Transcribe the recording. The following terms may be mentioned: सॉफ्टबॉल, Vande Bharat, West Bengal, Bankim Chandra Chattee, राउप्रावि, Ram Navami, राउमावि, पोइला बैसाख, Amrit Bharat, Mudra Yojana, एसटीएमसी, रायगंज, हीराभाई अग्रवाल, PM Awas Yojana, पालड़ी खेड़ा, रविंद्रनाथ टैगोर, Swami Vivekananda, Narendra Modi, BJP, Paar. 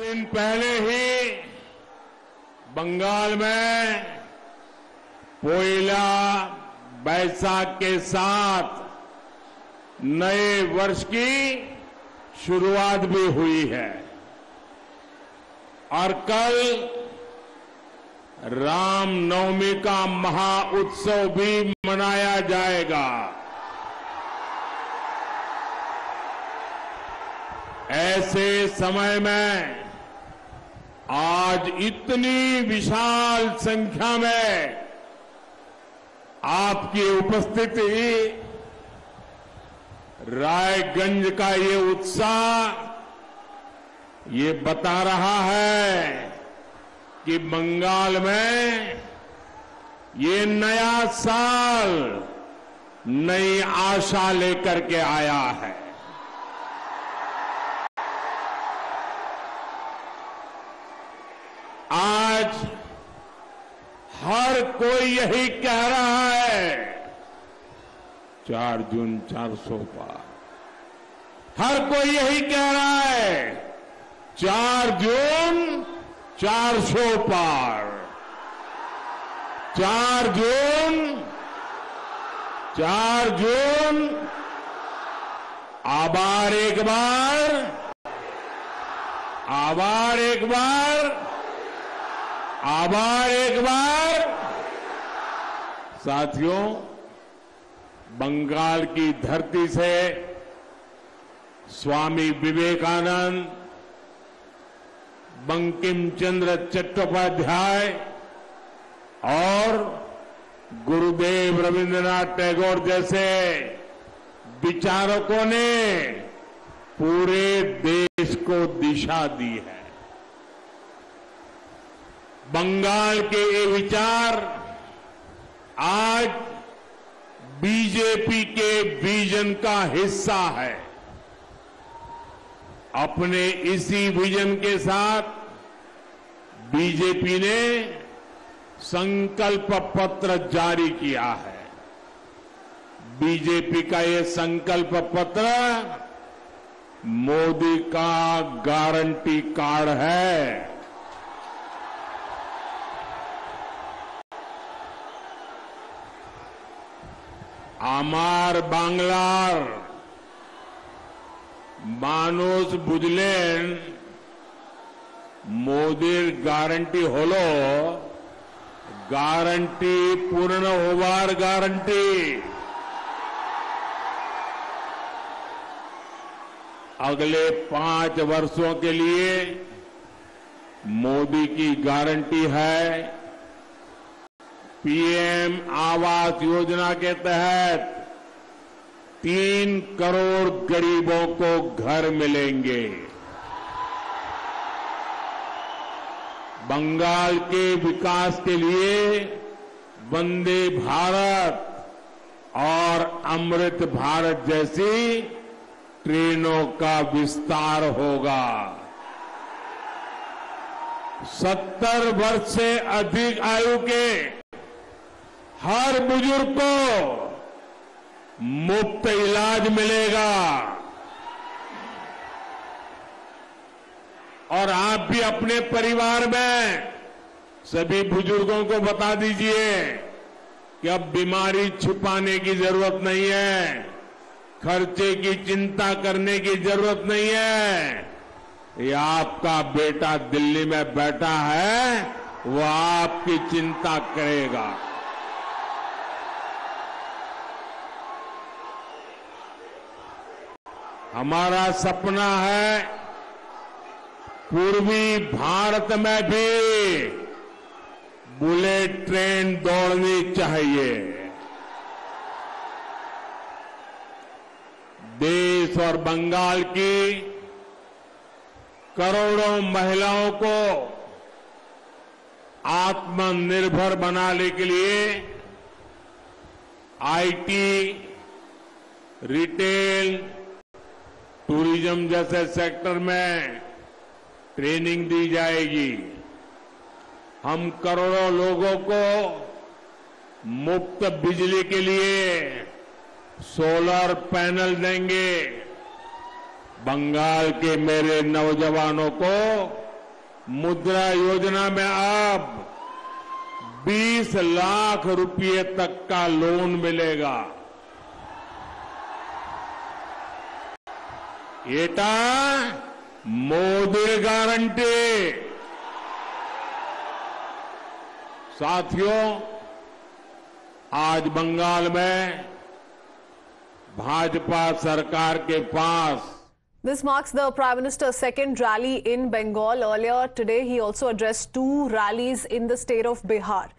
दिन पहले ही बंगाल में पोइला बैसाख के साथ नए वर्ष की शुरुआत भी हुई है और कल रामनवमी का महाउत्सव भी मनाया जाएगा। ऐसे समय में आज इतनी विशाल संख्या में आपकी उपस्थिति रायगंज का ये उत्साह ये बता रहा है कि बंगाल में ये नया साल नई आशा लेकर के आया है। आज हर कोई यही कह रहा है 4 जून 400 पार। हर कोई यही कह रहा है 4 जून 400 पार। 4 जून 4 जून। आबार एक बार। साथियों, बंगाल की धरती से स्वामी विवेकानंद, बंकिम चंद्र चट्टोपाध्याय और गुरुदेव रविंद्रनाथ टैगोर जैसे विचारकों ने पूरे देश को दिशा दी है। बंगाल के ये विचार आज बीजेपी के विजन का हिस्सा है। अपने इसी विजन के साथ बीजेपी ने संकल्प पत्र जारी किया है। बीजेपी का ये संकल्प पत्र मोदी का गारंटी कार्ड है। आमार बांग्लार मानुष बुझलेन मोदीर गारंटी होलो, गारंटी पूर्ण होवार गारंटी। अगले 5 वर्षों के लिए मोदी की गारंटी है। पीएम आवास योजना के तहत 3 करोड़ गरीबों को घर मिलेंगे। बंगाल के विकास के लिए वंदे भारत और अमृत भारत जैसी ट्रेनों का विस्तार होगा। 70 वर्ष से अधिक आयु के हर बुजुर्ग को मुफ्त इलाज मिलेगा। और आप भी अपने परिवार में सभी बुजुर्गों को बता दीजिए कि अब बीमारी छुपाने की जरूरत नहीं है, खर्चे की चिंता करने की जरूरत नहीं है। ये आपका बेटा दिल्ली में बैठा है, वो आपकी चिंता करेगा। हमारा सपना है पूर्वी भारत में भी बुलेट ट्रेन दौड़नी चाहिए। देश और बंगाल की करोड़ों महिलाओं को आत्मनिर्भर बनाने के लिए आईटी, रिटेल, टूरिज्म जैसे सेक्टर में ट्रेनिंग दी जाएगी। हम करोड़ों लोगों को मुफ्त बिजली के लिए सोलर पैनल देंगे। बंगाल के मेरे नौजवानों को मुद्रा योजना में अब 20 लाख रुपए तक का लोन मिलेगा। एटा मोदी गारंटी। साथियों, आज बंगाल में भाजपा सरकार के पास This marks the Prime Minister's second rally in Bengal. Earlier today, he also addressed two rallies in the state of Bihar.